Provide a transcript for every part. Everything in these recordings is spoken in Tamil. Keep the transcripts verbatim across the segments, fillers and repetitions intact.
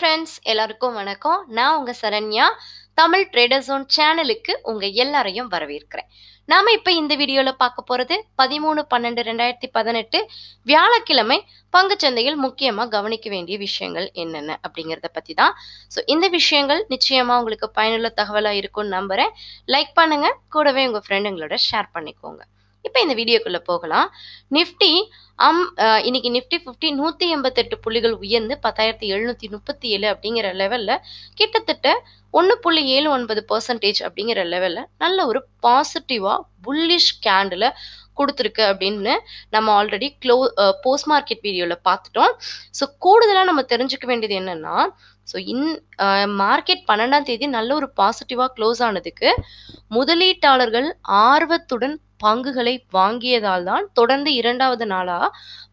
ஃப்ரெண்ட்ஸ் எல்லாருக்கும் வணக்கம். நான் உங்கள் சரண்யா, தமிழ் ட்ரேடர் ஜோன் சேனலுக்கு உங்கள் எல்லாரையும் வரவேற்கிறேன். நாம் இப்போ இந்த வீடியோவில் பார்க்க போகிறது பதிமூணு பன்னெண்டு ரெண்டாயிரத்தி பதினெட்டு வியாழக்கிழமை பங்குச்சந்தையில் முக்கியமாக கவனிக்க வேண்டிய விஷயங்கள் என்னென்ன அப்படிங்கிறத பற்றி தான். ஸோ இந்த விஷயங்கள் நிச்சயமாக உங்களுக்கு பயனுள்ள தகவலாக இருக்கும்னு நம்புகிறேன். லைக் பண்ணுங்கள், கூடவே உங்கள் ஃப்ரெண்டுங்களோட ஷேர் பண்ணிக்கோங்க. இப்போ இந்த வீடியோக்குள்ளே போகலாம். நிஃப்டி அம் இன்னைக்கு நிஃப்டி ஃபிஃப்டி நூற்றி எண்பத்தெட்டு புள்ளிகள் உயர்ந்து பத்தாயிரத்தி எழுநூற்றி முப்பத்தி ஏழு அப்படிங்கிற லெவலில் கிட்டத்தட்ட ஒன்று புள்ளி ஏழு ஒன்பது பர்சன்டேஜ் அப்படிங்கிற லெவலில் நல்ல ஒரு பாசிட்டிவாக புல்லிஷ் கேண்டில் கொடுத்துருக்கு அப்படின்னு நம்ம ஆல்ரெடி க்ளோ போஸ்ட் மார்க்கெட் வீடியோவில் பார்த்துட்டோம். ஸோ கூடுதலாக நம்ம தெரிஞ்சுக்க வேண்டியது என்னென்னா, ஸோ இன் மார்க்கெட் பன்னெண்டாம் தேதி நல்ல ஒரு பாசிட்டிவாக க்ளோஸ் ஆனதுக்கு முதலீட்டாளர்கள் ஆர்வத்துடன் பங்குகளை வாங்கியதால் தான் தொடர்ந்து இரண்டாவது நாளாக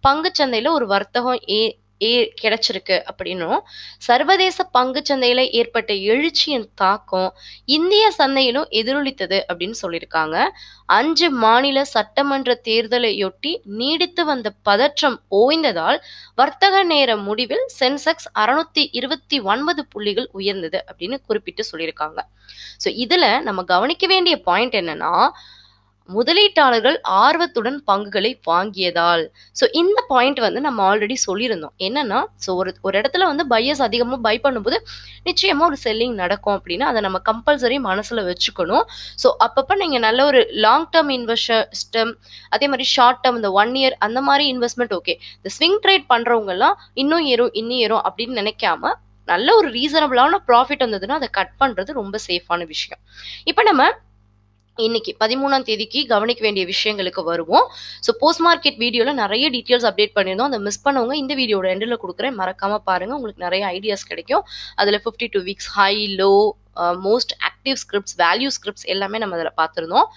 பங்குச்சந்தையில் ஒரு வர்த்தகம் ஏ ஏ கிடைச்சிருக்கு அப்படின்னும், சர்வதேச பங்குச்சந்தையில் ஏற்பட்ட எழுச்சியின் தாக்கம் இந்திய சந்தையிலும் எதிரொலித்தது அப்படின்னு சொல்லியிருக்காங்க. அஞ்சு மாநில சட்டமன்ற தேர்தலையொட்டி நீடித்து வந்த பதற்றம் ஓய்ந்ததால் வர்த்தக நேர முடிவில் சென்செக்ஸ் அறுநூத்தி இருபத்தி ஒன்பது புள்ளிகள் உயர்ந்தது அப்படின்னு குறிப்பிட்டு சொல்லியிருக்காங்க. ஸோ இதில் நம்ம கவனிக்க வேண்டிய பாயிண்ட் என்னன்னா, முதலீட்டாளர்கள் ஆர்வத்துடன் பங்குகளை வாங்கியதால். ஸோ இந்த பாயிண்ட் வந்து நம்ம ஆல்ரெடி சொல்லியிருந்தோம் என்னன்னா, ஸோ ஒரு ஒரு இடத்துல வந்து பையர்ஸ் அதிகமாக பை பண்ணும்போது நிச்சயமாக ஒரு செல்லிங் நடக்கும் அப்படின்னா அதை நம்ம கம்பல்சரி மனசில் வச்சுக்கணும். ஸோ அப்பப்போ நீங்கள் நல்ல ஒரு லாங் டேர்ம் இன்வெஸ்டம், அதே மாதிரி ஷார்ட் டேர்ம் இந்த ஒன் இயர் அந்த மாதிரி இன்வெஸ்ட்மெண்ட் ஓகே. இந்த ஸ்விங் ட்ரேட் பண்ணுறவங்கலாம் இன்னும் ஏறும் இன்னும் ஏறும் அப்படின்னு நினைக்காம நல்ல ஒரு ரீசனபிளான ப்ராஃபிட் வந்ததுன்னா அதை கட் பண்ணுறது ரொம்ப சேஃபான விஷயம். இப்போ நம்ம இன்னைக்கு பதிமூணாம் தேதிக்கு கவனிக்க வேண்டிய விஷயங்களுக்கு வருவோம். ஸோ போஸ்ட் மார்க்கெட் வீடியோவில் நிறைய டீட்டெயில்ஸ் அப்டேட் பண்ணியிருந்தோம். அதை மிஸ் பண்ணவங்க இந்த வீடியோட எண்டில் கொடுக்குறேன், மறக்காமல் பாருங்கள். உங்களுக்கு நிறைய ஐடியாஸ் கிடைக்கும். அதில் fifty two weeks high, low, most active scripts, value scripts எல்லாமே நம்ம அதில் பார்த்துருந்தோம்.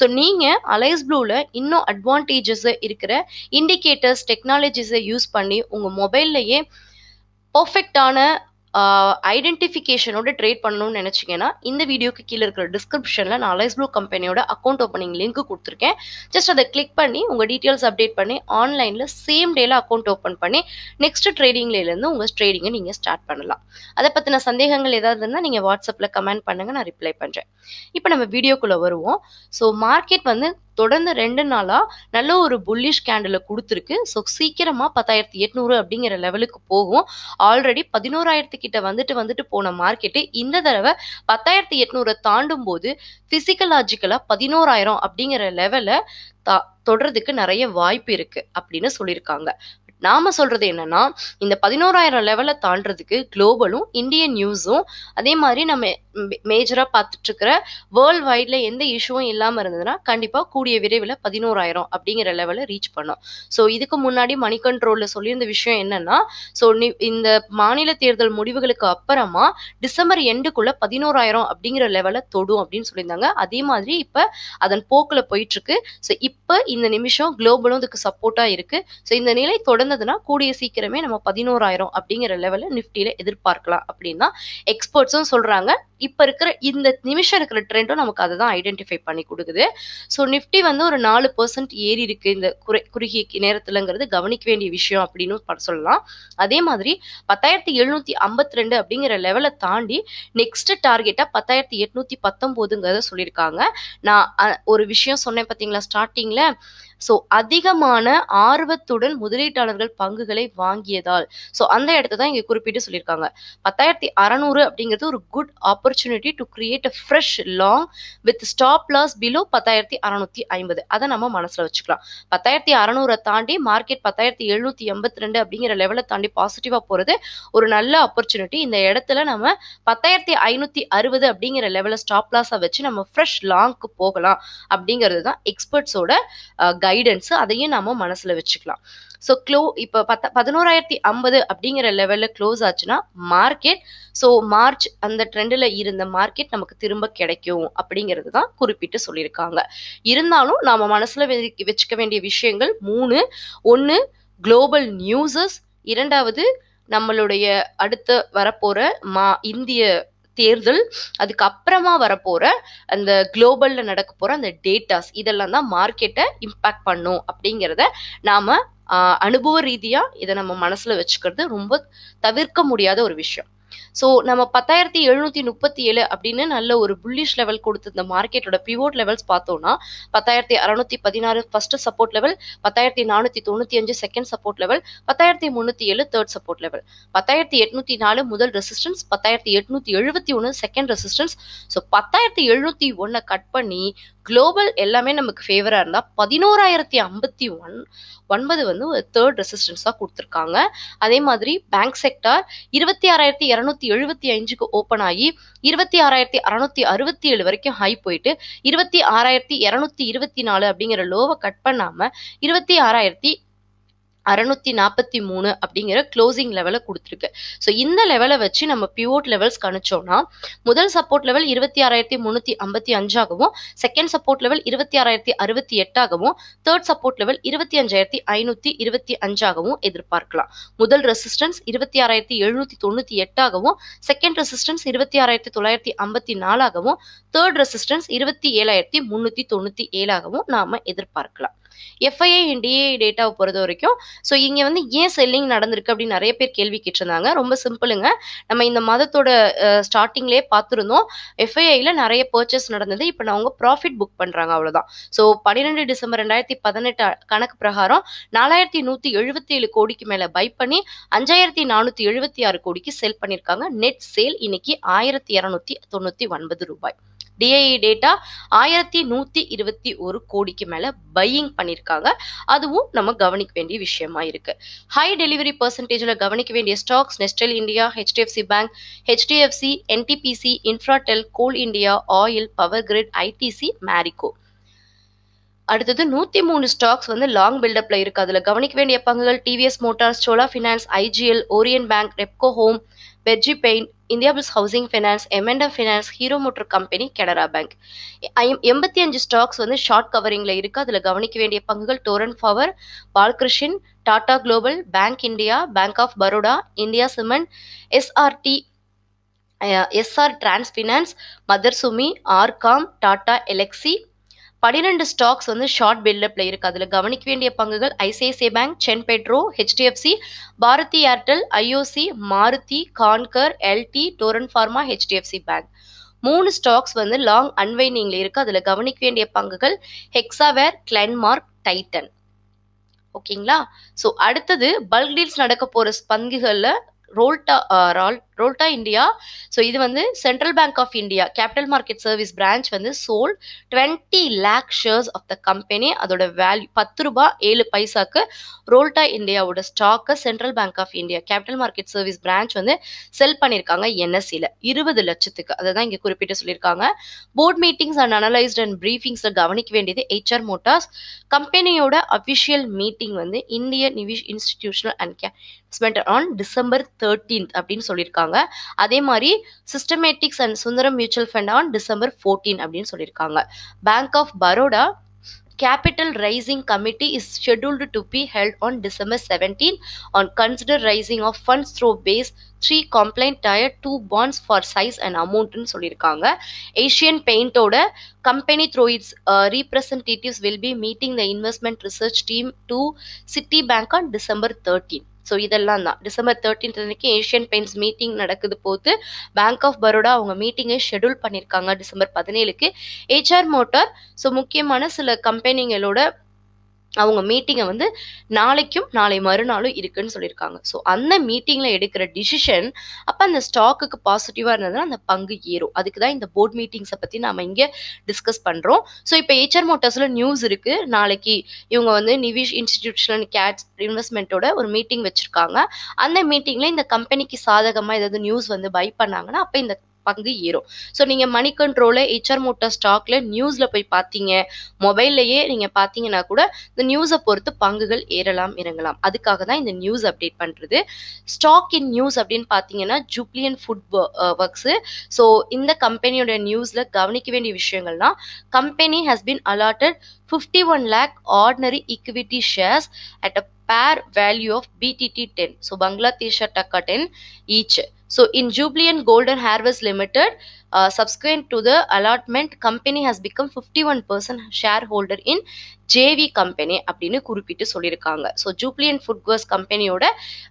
ஸோ நீங்கள் அலைஸ் ப்ளூவில் இன்னும் அட்வான்டேஜஸ் இருக்கிற இண்டிகேட்டர்ஸ், டெக்னாலஜிஸை யூஸ் பண்ணி உங்கள் மொபைல்லையே பர்ஃபெக்டான ஐடென்டிஃபிகேஷனோட ட்ரேட் பண்ணணும்னு நினச்சிங்கன்னா இந்த வீடியோக்கு கீழே இருக்கிற டிஸ்கிரிப்ஷனில் நான் அலைஸ் ப்ளூ கம்பெனியோட அக்கௌண்ட் ஓப்பனிங் லிங்க் கொடுத்துருக்கேன். ஜஸ்ட் அதை கிளிக் பண்ணி உங்கள் டீட்டெயில்ஸ் அப்டேட் பண்ணி ஆன்லைனில் சேம் டேல அக்கௌண்ட் ஓப்பன் பண்ணி நெக்ஸ்ட் ட்ரேடிங்லேருந்து உங்கள் ட்ரேடிங்கை நீங்கள் ஸ்டார்ட் பண்ணலாம். அதை பற்றின சந்தேகங்கள் ஏதாவது இருந்தால் நீங்கள் வாட்ஸ்அப்பில் கமெண்ட் பண்ணுங்கள், நான் ரிப்ளை பண்ணுறேன். இப்போ நம்ம வீடியோக்குள்ளே வருவோம். ஸோ மார்க்கெட் வந்து தொடர்ந்து ரெண்டு நாளாக நல்ல ஒரு புல்லிஷ் கேண்டில் கொடுத்துருக்கு. ஸோ சீக்கிரமாக பத்தாயிரத்தி எட்நூறு அப்படிங்கிற லெவலுக்கு போகும். ஆல்ரெடி பதினோராயிரத்து கிட்ட வந்துட்டு வந்துட்டு போன மார்க்கெட்டு இந்த தடவை பத்தாயிரத்தி எட்நூறை தாண்டும் போது ஃபிசிக்கலாஜிக்கலாக பதினோராயிரம் அப்படிங்கிற லெவலை த தொடர்றதுக்கு நிறைய வாய்ப்பு இருக்குது அப்படின்னு சொல்லியிருக்காங்க. நாம சொல்றது என்னன்னா, இந்த பதினோராயிரம் லெவலை தாண்டறதுக்கு குளோபலும் இந்தியன் நியூஸும் அதே மாதிரி நம்ம மேஜரா பார்த்துட்டு இருக்கிற வேர்ல்டு வைட்ல எந்த இஷ்யூவும் இல்லாமல் இருந்ததுன்னா கண்டிப்பா கூடிய விரைவில் பதினோராயிரம் அப்படிங்கிற லெவலை ரீச் பண்ணோம். ஸோ இதுக்கு முன்னாடி மணி கண்ட்ரோல்ல சொல்லியிருந்த விஷயம் என்னன்னா, ஸோ இந்த மாநில தேர்தல் முடிவுகளுக்கு அப்புறமா டிசம்பர் எண்டுக்குள்ள பதினோராயிரம் அப்படிங்கிற லெவலை தொடும் அப்படின்னு சொல்லியிருந்தாங்க. அதே மாதிரி இப்ப அதன் போக்குல போயிட்டு இருக்கு. ஸோ இப்ப இந்த நிமிஷம் குளோபலும் இதுக்கு சப்போர்ட்டா இருக்கு. ஸோ இந்த நிலை தொடர்ந்து கூடிய சீக்கிரமே நம்ம பதினோராயிரம் அப்படிங்கிற லெவல நிஃப்டியில எதிர்பார்க்கலாம் அப்படின்னா எக்ஸ்பர்ட்ஸும் சொல்றாங்க. இப்ப இருக்கிற இந்த நிமிஷம் இருக்கிற ட்ரெண்டும் நமக்கு அதை தான் ஐடென்டிஃபை பண்ணி கொடுக்குது. ஸோ நிஃப்டி வந்து ஒரு நாலு பர்சன்ட் ஏறி இருக்கு இந்த குறை குறுகிய நேரத்துலங்கிறது கவனிக்க வேண்டிய விஷயம் அப்படின்னு சொல்லலாம். அதே மாதிரி பத்தாயிரத்தி எழுநூத்தி ஐம்பத்தி ரெண்டு அப்படிங்கிற லெவலை தாண்டி நெக்ஸ்ட் டார்கெட்டா பத்தாயிரத்தி எட்நூத்தி பத்தொன்பதுங்கிறத சொல்லியிருக்காங்க. நான் ஒரு விஷயம் சொன்னேன் பார்த்தீங்களா ஸ்டார்டிங்ல. ஸோ அதிகமான ஆர்வத்துடன் முதலீட்டாளர்கள் பங்குகளை வாங்கியதால் ஸோ அந்த இடத்த தான் இங்கே குறிப்பிட்டு சொல்லியிருக்காங்க. பத்தாயிரத்தி அறநூறு அப்படிங்கிறது ஒரு good opportunity to create a fresh long with stop loss below பத்தாயிரத்தி அறநூற்றி ஐம்பது. அதை நம்ம மனசில் வச்சுக்கலாம். பத்தாயிரத்தி அறநூறை தாண்டி மார்க்கெட் பத்தாயிரத்தி எழுநூற்றி எண்பத்தி ரெண்டு அப்படிங்கிற லெவலை தாண்டி பாசிட்டிவாக போகிறது ஒரு நல்ல ஆப்பர்ச்சுனிட்டி. இந்த இடத்துல நம்ம பத்தாயிரத்தி ஐநூற்றி அறுபது அப்படிங்கிற லெவலில் ஸ்டாப் லாஸாக வச்சு நம்ம ஃப்ரெஷ் லாங்க்கு போகலாம் அப்படிங்கிறது தான் எக்ஸ்பர்ட்ஸோட கைடன்ஸ். அதையும் நாம மனசுல வச்சுக்கலாம். ஸோ க்ளோ இப்போ பத்த பதினோராயிரத்தி ஐம்பது அப்படிங்கிற லெவலில் க்ளோஸ் ஆச்சுன்னா மார்க்கெட் ஸோ மார்ச் அந்த ட்ரெண்டில் இருந்த மார்க்கெட் நமக்கு திரும்ப கிடைக்கும் அப்படிங்கிறது தான் குறிப்பிட்டு சொல்லியிருக்காங்க. இருந்தாலும் நாம் மனசில் வச்சுக்க வேண்டிய விஷயங்கள் மூணு. ஒன்று குளோபல் நியூஸஸ், இரண்டாவது நம்மளுடைய அடுத்து வரப்போகிற மா இந்திய தேர்தல், அதுக்கப்புறமா வரப்போகிற அந்த குளோபலில் நடக்க போகிற அந்த டேட்டாஸ், இதெல்லாம் தான் மார்க்கெட்டை இம்பேக்ட் பண்ணும் அப்படிங்கிறத நாம் அனுபவ ரீதியாக இதை நம்ம மனசில் வச்சுக்கிறது ரொம்ப தவிர்க்க முடியாத ஒரு விஷயம். ஸோ நம்ம பத்தாயிரத்தி எழுநூற்றி முப்பத்தி ஏழு அப்படின்னு நல்ல ஒரு புல்லிஷ் லெவல் கொடுத்து இந்த மார்க்கெட்டோட பிவோட் லெவல்ஸ் பார்த்தோம்னா பத்தாயிரத்தி அறநூற்றி பதினாறு ஃபர்ஸ்ட் சப்போர்ட் லெவல், பத்தாயிரத்தி நானூற்றி தொண்ணூற்றி அஞ்சு செகண்ட் சப்போர்ட் லெவல், பத்தாயிரத்தி முந்நூற்றி ஏழு தேர்ட் சப்போர்ட் லெவல், பத்தாயிரத்தி எட்நூற்றி நாலு முதல் ரெசிஸ்டன்ஸ், பத்தாயிரத்தி எட்நூற்றி எழுபத்தி ஒன்று செகண்ட் ரெசிஸ்டன்ஸ். ஸோ பத்தாயிரத்தி எழுநூற்றி ஒன்றை கட் பண்ணி குளோபல் எல்லாமே நமக்கு ஃபேவராக இருந்தால் பதினோராயிரத்தி ஐம்பத்தி ஒன் ஒன்பது வந்து ஒரு தேர்ட் ரெசிஸ்டன்ஸாக கொடுத்துருக்காங்க. அதே மாதிரி பேங்க் செக்டார் இருபத்தி ஆறாயிரத்தி இரநூத்தி எழுபத்தி ஐந்துக்கு ஓப்பன் ஆகி இருபத்தி ஆறாயிரத்தி அறநூற்றி அறுபத்தி ஏழு வரைக்கும் ஹை போயிட்டு இருபத்தி ஆறாயிரத்தி இரநூத்தி இருபத்தி நாலு அப்படிங்கிற லோவை கட் பண்ணாமல் இருபத்தி ஆறாயிரத்தி அறநூற்றி நாற்பத்தி மூணு அப்படிங்கிற க்ளோசிங் லெவலை கொடுத்துருக்கு. ஸோ இந்த லெவலை வச்சு நம்ம பிவோட் லெவல்ஸ் கணிச்சோம்னா முதல் சப்போர்ட் லெவல் இருபத்தி ஆறாயிரத்தி முந்நூற்றி ஐம்பத்தி அஞ்சாகவும், செகண்ட் சப்போர்ட் லெவல் இருபத்தி ஆறாயிரத்தி அறுபத்தி எட்டாகவும், தேர்ட் சப்போர்ட் லெவல் இருபத்தி அஞ்சாயிரத்தி ஐநூற்றி இருபத்தி அஞ்சாகவும் எதிர்பார்க்கலாம். முதல் ரெசிஸ்டன்ஸ் இருபத்தி ஆறாயிரத்தி எழுநூற்றி தொண்ணூற்றி எட்டாகவும், செகண்ட் ரெசிஸ்டன்ஸ் இருபத்தி ஆறாயிரத்தி தொள்ளாயிரத்தி ஐம்பத்தி நாலாகவும், தேர்ட் ரெசிஸ்டன்ஸ் இருபத்தி ஏழாயிரத்தி முந்நூற்றி தொண்ணூற்றி ஏழாகவும் நாம் எதிர்பார்க்கலாம். எஃப்ஐஐ டிஏஐ டேட்டாவை பொறுத்த வரைக்கும் ஸோ இங்கே வந்து ஏன் செல்லிங் நடந்திருக்கு அப்படின்னு நிறைய பேர் கேள்வி கேட்டிருந்தாங்க. ரொம்ப சிம்பிளுங்க, நம்ம இந்த மாதத்தோட ஸ்டார்டிங்லேயே பார்த்துருந்தோம் எஃப்ஐஐயில் நிறைய பர்ச்சேஸ் நடந்தது. இப்போ நான் அவங்க ப்ராஃபிட் புக் பண்ணுறாங்க, அவ்வளோதான். ஸோ பன்னிரெண்டு டிசம்பர் ரெண்டாயிரத்தி பதினெட்டு கணக்கு பிரகாரம் நாலாயிரத்தி நூற்றி எழுபத்தி ஏழு கோடிக்கு மேலே பை பண்ணி அஞ்சாயிரத்தி நானூற்றி எழுபத்தி ஆறு கோடிக்கு சேல் பண்ணியிருக்காங்க. நெட் சேல் இன்னைக்கு ஆயிரத்தி இரநூத்தி தொண்ணூற்றி ஒன்பது ரூபாய். டிஐஇ டேட்டா ஆயிரத்தி நூற்றி இருபத்தி ஒரு கோடிக்கு மேலே பையிங் பண்ணியிருக்காங்க. அதுவும் நம்ம கவனிக்க வேண்டிய விஷயமா இருக்குது. ஹை டெலிவரி பர்சன்டேஜில் கவனிக்க வேண்டிய stocks Nestle India, HDFC bank, HDFC, NTPC, Infratel, கோல் India, oil, power grid, ITC, Marico. அடுத்தது நூற்றி மூணு ஸ்டாக்ஸ் வந்து லாங் பில்டப்பில் இருக்குது. அதில் கவனிக்க வேண்டிய பங்குகள் TVS motors, Chola finance, IGL, Orient bank, Repco home, Berger paint, India bills housing finance, எம்என்டா finance, Hero motor company, Canara bank. எண்பத்தி அஞ்சு ஸ்டாக்ஸ் வந்து ஷார்ட் கவரிங்கில் இருக்குது. அதில் கவனிக்க வேண்டிய பங்குகள் Torrent power, Balkrishnan, Tata global, bank India, bank of Baroda, India cement, SRT SR டிரான்ஸ்ஃபினான்ஸ், mother Sumi, RCom, Tata Elxsi. பன்னிரெண்டு ஸ்டாக்ஸ் வந்து ஷார்ட் பில்டப்பில் இருக்குது. அதில் கவனிக்க வேண்டிய பங்குகள் ஐசிஐசிஐ பேங்க், சென் petro, HDFC, Bharti Airtel, IOC, Maruti, Concor, LT, Torrent pharma, HDFC bank. மூணு ஸ்டாக்ஸ் வந்து லாங் அன்வைனிங்கில் இருக்குது. அதில் கவனிக்க வேண்டிய பங்குகள் ஹெக்ஸாவேர், கிளென்மார்க், டைட்டன். ஓகேங்களா? ஸோ அடுத்தது பல்க் டீல்ஸ் நடக்க போகிற பங்குகளில் ரோல்டா ரோல்டா இந்தியா. ஸோ இது வந்து central bank of India capital market service branch வந்து sold twenty lakh shares of the company. அதோட வேல்யூ பத்து ரூபா ஏழு பைசாக்கு ரோல்டா இந்தியாவோட ஸ்டாக்கை central bank of India capital market service branch வந்து செல் பண்ணியிருக்காங்க என்எஸ்சியில் இருபது லட்சத்துக்கு. அதை தான் இங்கே குறிப்பிட்டு சொல்லியிருக்காங்க. Board meetings and analyst and பிரீஃபிங்ஸை கவனிக்க வேண்டியது ஹெச்ஆர் மோட்டார்ஸ். கம்பெனியோட அஃபிஷியல் மீட்டிங் வந்து Indian institutional and investment on December thirteenth அப்படின்னு சொல்லியிருக்காங்க. அதே மாதிரி systematics and Sundaram mutual fund on December பதினான்கு அப்படின்னு சொல்லியிருக்காங்க. Bank of Baroda capital raising committee is scheduled to be held on December பதினைந்து on consider raising of funds through base three compliant tier two bonds for size and அமௌண்ட்னு சொல்லியிருக்காங்க. ஏஷியன் பெயிண்டோட company through its representatives will be meeting the investment research team to city bank on December பதிமூன்று. ஸோ இதெல்லாம் தான் டிசம்பர் தேர்ட்டீன்த் அன்னைக்கு ஏஷியன் பெயிண்ட்ஸ் மீட்டிங் நடக்குது போது பேங்க் ஆஃப் பரோடா அவங்க மீட்டிங்கை ஷெடியூல் பண்ணியிருக்காங்க டிசம்பர் பதினேழுக்கு. ஹெச்ஆர் மோட்டார் ஸோ முக்கியமான சில கம்பெனிங்களோட அவங்க மீட்டிங்கை வந்து நாளைக்கும் நாளை மறுநாளும் இருக்குன்னு சொல்லியிருக்காங்க. ஸோ அந்த மீட்டிங்கில் எடுக்கிற டிசிஷன் அப்போ அந்த ஸ்டாக்குக்கு பாசிட்டிவாக இருந்ததுன்னா அந்த பங்கு ஏறும். அதுக்கு தான் இந்த போர்ட் மீட்டிங்ஸை பற்றி நாம் இங்கே டிஸ்கஸ் பண்ணுறோம். ஸோ இப்போ ஹெச்ஆர் மோட்டார்ஸில் நியூஸ் இருக்குது. நாளைக்கு இவங்க வந்து நிவிஷ் இன்ஸ்டிடியூஷனல் கேட்ஸ் இன்வெஸ்ட்மெண்ட்டோட ஒரு மீட்டிங் வச்சுருக்காங்க. அந்த மீட்டிங்கில் இந்த கம்பெனிக்கு சாதகமாக ஏதாவது நியூஸ் வந்து பை பண்ணாங்கன்னா அப்போ இந்த பங்கு ஏறும். ஸோ நீங்கள் மணி கண்ட்ரோலில் ஹெச்ஆர் மோட்டார் ஸ்டாக்ல நியூஸில் போய் பார்த்தீங்க, மொபைல்லையே நீங்கள் பார்த்தீங்கன்னா கூட இந்த நியூஸை பொறுத்து பங்குகள் ஏறலாம் இறங்கலாம். அதுக்காக தான் இந்த நியூஸ் அப்டேட் பண்ணுறது. ஸ்டாக் இன் நியூஸ் அப்படின்னு பார்த்தீங்கன்னா ஜூப்ளியன் ஃபுட் ஒர்க்ஸு. ஸோ இந்த கம்பெனியோட நியூஸில் கவனிக்க வேண்டிய விஷயங்கள்னா company has been allotted fifty one lakh ordinary equity shares at a par value of BDT ten. So Bangladesh taka ten each. So in Jubilee and Golden Harvest Limited, uh, subsequent to the allotment, company has become fifty-one percent shareholder in J V company அப்படின்னு குறிப்பிட்டு சொல்லியிருக்காங்க. ஸோ ஜூப்ளி அண்ட் ஃபுட்வேர்ஸ் கம்பெனியோட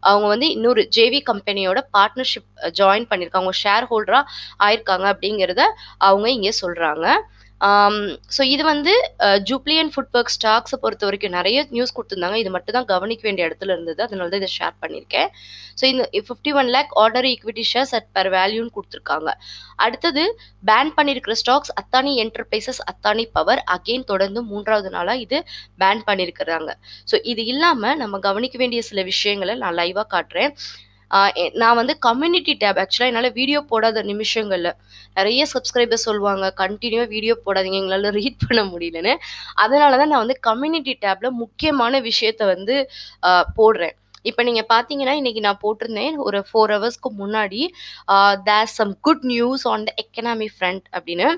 அவங்க வந்து இன்னொரு ஜேவி கம்பெனியோட பார்ட்னர்ஷிப் ஜாயின் பண்ணியிருக்காங்க, அவங்க ஷேர் ஹோல்டராக ஆயிருக்காங்க அப்படிங்கிறத அவங்க இங்கே சொல்கிறாங்க. ஸோ இது வந்து ஜூப்ளி அண்ட் ஃபுட்வேர்க் ஸ்டாக்ஸை பொறுத்த வரைக்கும் நிறைய நியூஸ் கொடுத்துருந்தாங்க, இது மட்டும் தான் கவனிக்க வேண்டிய இடத்துல இருந்தது, அதனால தான் இதை ஷேர் பண்ணியிருக்கேன். ஸோ இந்த fifty one lakh ordinary equity shares at per வேல்யூன்னு கொடுத்துருக்காங்க. அடுத்தது பேன் பண்ணியிருக்கிற stocks Adani enterprises, Adani power, again தொடர்ந்து மூன்றாவது நாளாக இது பேன் பண்ணியிருக்கிறாங்க. ஸோ இது இல்லாமல் நம்ம கவனிக்க வேண்டிய சில விஷயங்களை நான் லைவாக காட்டுறேன். நான் வந்து கம்யூனிட்டி டேப் ஆக்சுவலாக என்னால் வீடியோ போடாத நிமிஷங்களில் நிறைய சப்ஸ்கிரைபர்ஸ் சொல்லுவாங்க கண்டினியூவாக வீடியோ போடாதீங்க எங்களால் ரீட் பண்ண முடியலன்னு, அதனால தான் நான் வந்து கம்யூனிட்டி டேப்பில் முக்கியமான விஷயத்த வந்து போடுறேன். இப்போ நீங்கள் பார்த்தீங்கன்னா இன்றைக்கி நான் போட்டிருந்தேன் ஒரு ஃபோர் ஹவர்ஸ்க்கு முன்னாடி, there's some good news on the economy front அப்படின்னு.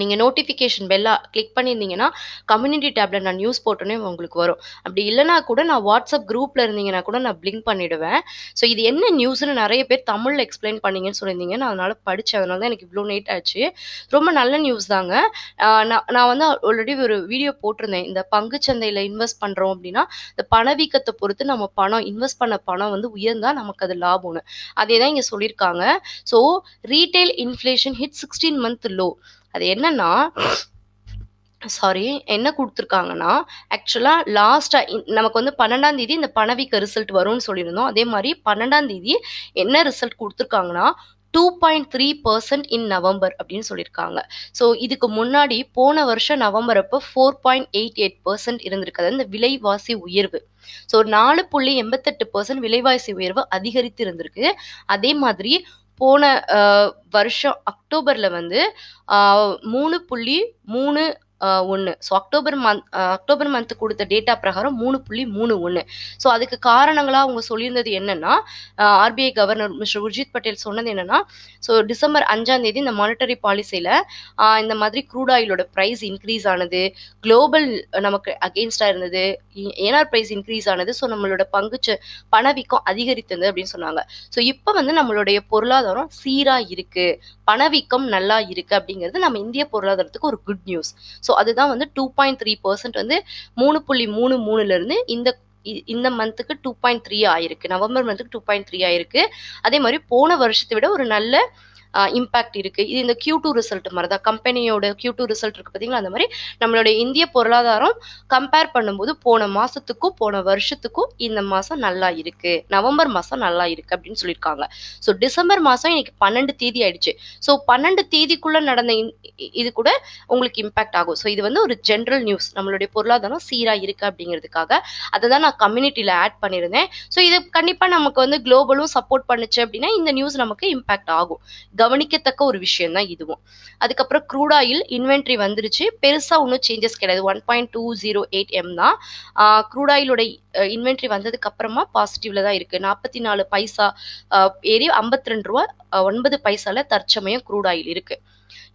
நீங்கள் நோட்டிஃபிகேஷன் பெல்லாக கிளிக் பண்ணியிருந்தீங்கன்னா கம்யூனிட்டி டேப்பில் நான் நியூஸ் போட்டோன்னே உங்களுக்கு வரும். அப்படி இல்லைனா கூட நான் வாட்ஸ்அப் குரூப்பில் இருந்தீங்கன்னா கூட நான் பிளிங்க் பண்ணிவிடுவேன். ஸோ இது என்ன நியூஸ்னு நிறைய பேர் தமிழில் எக்ஸ்பிளைன் பண்ணிங்கன்னு சொல்லியிருந்தீங்க, நான் அதனால் படித்தேன், அதனால தான் எனக்கு இவ்வளோ லேட் ஆச்சு. ரொம்ப நல்ல நியூஸ் தாங்க. நான் நான் வந்து ஆல்ரெடி ஒரு வீடியோ போட்டிருந்தேன், இந்த பங்குச்சந்தையில் இன்வெஸ்ட் பண்ணுறோம் அப்படின்னா இந்த பணவீக்கத்தை பொறுத்து நம்ம பணம் இன்வெஸ்ட் பண்ண பணம் வந்து உயர்ந்தால் நமக்கு அது லாபம்னு, அதே தான் இங்கே சொல்லியிருக்காங்க. So retail inflation hit sixteen month low. அது என்னன்னா சாரி என்ன கொடுத்துருக்காங்கன்னா ஆக்சுவலாக லாஸ்ட்டாக நமக்கு வந்து பன்னெண்டாம் தேதி இந்த பணவீக்க ரிசல்ட் வரும்னு சொல்லியிருந்தோம், அதே மாதிரி பன்னெண்டாம் தேதி என்ன ரிசல்ட் கொடுத்துருக்காங்கன்னா two point three percent in November அப்படின்னு சொல்லியிருக்காங்க. ஸோ இதுக்கு முன்னாடி போன வருஷம் நவம்பர் அப்போ four point eight eight percent இருந்திருக்காது இந்த விலைவாசி உயர்வு. ஸோ நாலு புள்ளி எண்பத்தெட்டு பர்சன்ட் விலைவாசி உயர்வு அதிகரித்து இருந்திருக்கு. அதே மாதிரி போன வருஷம் அக்டோபரில் வந்து மூணு புள்ளி மூணு ஒன்று ஸோ அக்டோபர் மந்த் அக்டோபர் மந்த்து கொடுத்த டேட்டா பிரகாரம் மூணு புள்ளி மூணு ஒன்று. ஸோ அதுக்கு காரணங்களாக அவங்க சொல்லியிருந்தது என்னென்னா, RBI governor mister Urjit Patel சொன்னது என்னென்னா, ஸோ டிசம்பர் அஞ்சாம் தேதி இந்த மானிட்டரி பாலிசியில் இந்த மாதிரி க்ரூட் ஆயிலோட ப்ரைஸ் இன்க்ரீஸ் ஆனது, குளோபல் நமக்கு அகெயின்ஸ்டாக இருந்தது, ஏனார் ப்ரைஸ் இன்க்ரீஸ் ஆனது, ஸோ நம்மளோட பங்குச்சு பணவீக்கம் அதிகரித்தது அப்படின்னு சொன்னாங்க. ஸோ இப்போ வந்து நம்மளுடைய பொருளாதாரம் சீராக இருக்குது, பணவீக்கம் நல்லா இருக்குது அப்படிங்கிறது நம்ம இந்திய பொருளாதாரத்துக்கு ஒரு குட் நியூஸ். ஸோ அதுதான் வந்து டூ பாயிண்ட் த்ரீ பர்சன்ட் வந்து மூணு புள்ளி மூணு மூணுலேருந்து இந்த இந்த மந்த்துக்கு டூ பாயிண்ட் த்ரீ ஆயிருக்கு, நவம்பர் மந்த்துக்கு டூ பாயிண்ட் த்ரீ ஆயிருக்கு. அதே மாதிரி போன வருஷத்தை விட ஒரு நல்ல இம்பேக்ட் இருக்குது. இது இந்த கியூ டூ ரிசல்ட் மாதிரி தான், கம்பெனியோட கியூ டூ ரிசல்ட் இருக்குது பார்த்தீங்களா, அந்த மாதிரி நம்மளுடைய இந்திய பொருளாதாரம் கம்பேர் பண்ணும்போது போன மாதத்துக்கும் போன வருஷத்துக்கும் இந்த மாதம் நல்லா இருக்குது, நவம்பர் மாதம் நல்லா இருக்குது அப்படின்னு சொல்லியிருக்காங்க. ஸோ டிசம்பர் மாதம் இன்னைக்கு பன்னெண்டு தேதி ஆயிடுச்சு. ஸோ பன்னெண்டு தேதிக்குள்ளே நடந்த இது கூட உங்களுக்கு இம்பேக்ட் ஆகும். ஸோ இது வந்து ஒரு ஜென்ரல் நியூஸ், நம்மளுடைய பொருளாதாரம் சீராக இருக்குது அப்படிங்கிறதுக்காக அதை தான் நான் கம்யூனிட்டியில் ஆட் பண்ணியிருந்தேன். ஸோ இது கண்டிப்பாக நமக்கு வந்து குளோபலும் சப்போர்ட் பண்ணுச்சு அப்படின்னா இந்த நியூஸ் நமக்கு இம்பேக்ட் ஆகும், கவனிக்கத்தக்க ஒரு விஷயம் தான் இதுவும். அதுக்கப்புறம் க்ரூட் ஆயில் இன்வென்ட்ரி வந்துருச்சு, பெருசாக ஒன்றும் சேஞ்சஸ் கிடையாது, one point two zero eight எம் தான் க்ரூட் ஆயிலோட இன்வென்ட்ரி வந்ததுக்கு அப்புறமா பாசிட்டிவ்ல தான் இருக்குது. நாற்பத்தி நாலு பைசா ஏறி ஐம்பத்தி ரெண்டு ரூபா ஒன்பது பைசால தற்சமயம் க்ரூட் ஆயில் இருக்குது.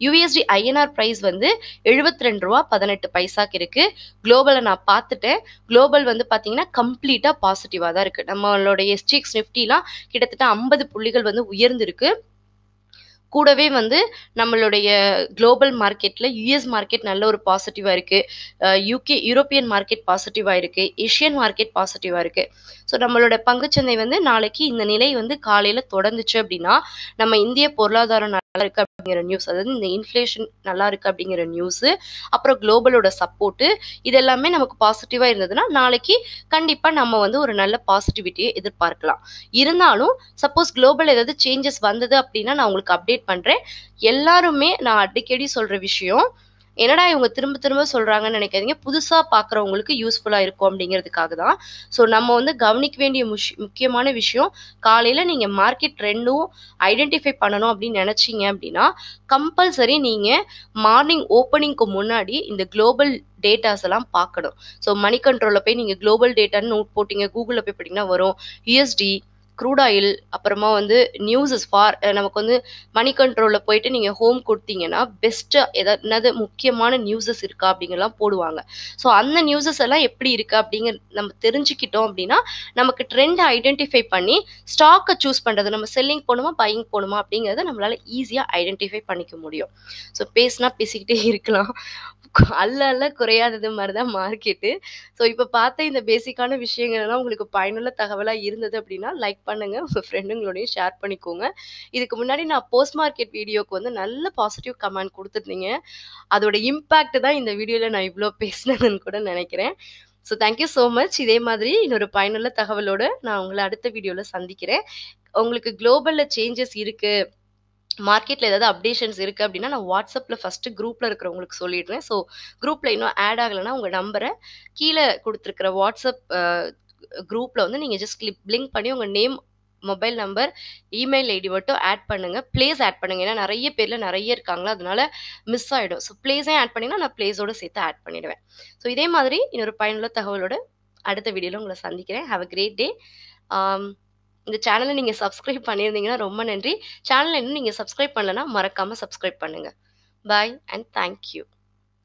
யூஎஸ்டி ஐஎன்ஆர் ப்ரைஸ் வந்து எழுபத்தி ரெண்டு ரூபா பதினெட்டு பைசாக்கு இருக்குது. குளோபலை நான் பார்த்துட்டேன், குளோபல் வந்து பார்த்தீங்கன்னா கம்ப்ளீட்டாக பாசிட்டிவாக தான் இருக்குது. நம்மளோட எஸ்டிஎக்ஸ் நிஃப்டிலாம் கிட்டத்தட்ட ஐம்பது புள்ளிகள் வந்து உயர்ந்திருக்கு. கூடவே வந்து நம்மளுடைய குளோபல் மார்க்கெட்டில் யூஎஸ் மார்க்கெட் நல்ல ஒரு பாசிட்டிவாக இருக்குது, யூகே யூரோப்பியன் மார்க்கெட் பாசிட்டிவாக இருக்குது, ஏஷியன் மார்க்கெட் பாசிட்டிவாக இருக்குது. ஸோ நம்மளோட பங்குச்சந்தை வந்து நாளைக்கு இந்த நிலை வந்து காலையில் தொடர்ந்துச்சு அப்படின்னா நம்ம இந்திய பொருளாதாரம் நல்லா இருக்குது அப்படிங்கிற நியூஸ், அதாவது இந்த இன்ஃப்ளேஷன் நல்லா இருக்குது அப்படிங்கிற நியூஸு, அப்புறம் குளோபலோட சப்போர்ட்டு, இது எல்லாமே நமக்கு பாசிட்டிவாக இருந்ததுன்னா நாளைக்கு கண்டிப்பாக நம்ம வந்து ஒரு நல்ல பாசிட்டிவிட்டியை எதிர்பார்க்கலாம். இருந்தாலும் சப்போஸ் குளோபல் ஏதாவது சேஞ்சஸ் வந்தது அப்படின்னா நான் உங்களுக்கு அப்டேட் பண்ணுறேன். எல்லாருமே நான் அடிக்கடி சொல்கிற விஷயம், என்னடா இவங்க திரும்ப திரும்ப சொல்கிறாங்கன்னு நினைக்காதீங்க, புதுசாக பார்க்குறவங்களுக்கு யூஸ்ஃபுல்லாக இருக்கும் அப்படிங்கிறதுக்காக தான். ஸோ நம்ம வந்து கவனிக்க வேண்டிய முஷ் முக்கியமான விஷயம், காலையில் நீங்கள் மார்க்கெட் ட்ரெண்டும் ஐடென்டிஃபை பண்ணணும் அப்படின்னு நினச்சிங்க அப்படின்னா கம்பல்சரி நீங்கள் மார்னிங் ஓப்பனிங்க்கு முன்னாடி இந்த குளோபல் டேட்டாஸ் எல்லாம் பார்க்கணும். ஸோ மணி கண்ட்ரோலில் போய் நீங்கள் குளோபல் டேட்டான்னு நோட் போட்டிங்க, கூகுளில் போய் போட்டிங்கன்னா வரும் யூஎஸ்டி க்ரூட் ஆயில் அப்புறமா வந்து நியூஸஸ் ஃபார் நமக்கு வந்து மணி கண்ட்ரோலில் போயிட்டு நீங்கள் ஹோம் கொடுத்தீங்கன்னா பெஸ்ட்டாக எதாவது என்னது முக்கியமான நியூஸஸ் இருக்கா அப்படிங்கலாம் போடுவாங்க. ஸோ அந்த நியூஸஸ் எல்லாம் எப்படி இருக்குது அப்படிங்கிற நம்ம தெரிஞ்சுக்கிட்டோம் அப்படின்னா நமக்கு ட்ரெண்டை ஐடென்டிஃபை பண்ணி ஸ்டாக்கை சூஸ் பண்ணுறது, நம்ம செல்லிங் போகணுமா பையிங் போகணுமா அப்படிங்கிறத நம்மளால் ஈஸியாக ஐடென்டிஃபை பண்ணிக்க முடியும். ஸோ பேசினா பேசிக்கிட்டே இருக்கலாம், அல்ல அல்ல குறையாதது மாதிரி தான் மார்க்கெட்டு. ஸோ இப்போ பார்த்த இந்த பேசிக்கான விஷயங்கள்லாம் உங்களுக்கு பயனுள்ள தகவலாக இருந்தது அப்படின்னா லைக் பண்ணுங்கள், உங்கள் ஃப்ரெண்டுங்களோடையும் ஷேர் பண்ணிக்கோங்க. இதுக்கு முன்னாடி நான் போஸ்ட் மார்க்கெட் வீடியோக்கு வந்து நல்ல பாசிட்டிவ் கமெண்ட் கொடுத்துருந்தீங்க, அதோட இம்பேக்ட் தான் இந்த வீடியோவில் நான் இவ்வளோ பேசினதுன்னு கூட நினைக்கிறேன். So thank you so much. இதே மாதிரி இன்னொரு பயனுள்ள தகவலோடு நான் உங்களை அடுத்த வீடியோவில் சந்திக்கிறேன். உங்களுக்கு குளோபலில் சேஞ்சஸ் இருக்குது, மார்க்கெட்டில் ஏதாவது அப்டேஷன்ஸ் இருக்குது அப்படின்னா நான் வாட்ஸ்அப்பில் ஃபஸ்ட்டு குரூப்பில் இருக்கிறவங்களுக்கு சொல்லிடுறேன். ஸோ குரூப்பில் இன்னும் ஆட் ஆகலைன்னா உங்கள் நம்பரை கீழே கொடுத்துருக்குற வாட்ஸ்அப் குரூப்பில் வந்து நீங்கள் ஜஸ்ட் கிளிக் லிங்க் பண்ணி உங்கள் name, mobile number, email ID மட்டும் ஆட் பண்ணுங்கள், ப்ளேஸ் ஆட் பண்ணுங்கள். ஏன்னா நிறைய பேரில் நிறைய இருக்காங்களா, அதனால் மிஸ் ஆகிடும். ஸோ ப்ளேஸையும் ஆட் பண்ணிங்கன்னா நான் ப்ளேஸோடு சேர்த்து ஆட் பண்ணிவிடுவேன். ஸோ இதே மாதிரி இன்னொரு பயனுள்ள தகவலோடு அடுத்த வீடியோவில் உங்களை சந்திக்கிறேன். Have a great day. இந்த சேனலை நீங்கள் சப்ஸ்கிரைப் பண்ணியிருந்தீங்கன்னா ரொம்ப நன்றி. சேனலை இன்னும் நீங்கள் சப்ஸ்கிரைப் பண்ணலன்னா மறக்காமல் சப்ஸ்கிரைப் பண்ணுங்கள். Bye and thank you.